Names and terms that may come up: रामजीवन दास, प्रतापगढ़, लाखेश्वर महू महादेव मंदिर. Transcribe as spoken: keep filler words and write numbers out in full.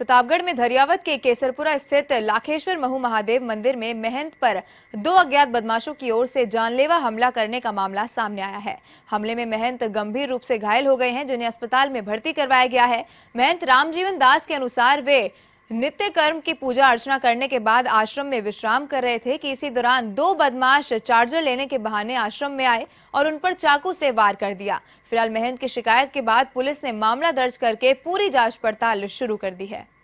प्रतापगढ़ में धरियावद के केसरपुरा स्थित लाखेश्वर महू महादेव मंदिर में महंत पर दो अज्ञात बदमाशों की ओर से जानलेवा हमला करने का मामला सामने आया है। हमले में महंत गंभीर रूप से घायल हो गए हैं, जिन्हें अस्पताल में भर्ती करवाया गया है। महंत रामजीवन दास के अनुसार वे नित्य कर्म की पूजा अर्चना करने के बाद आश्रम में विश्राम कर रहे थे कि इसी दौरान दो बदमाश चार्जर लेने के बहाने आश्रम में आए और उन पर चाकू से वार कर दिया। फिलहाल महंत की शिकायत के बाद पुलिस ने मामला दर्ज करके पूरी जांच पड़ताल शुरू कर दी है।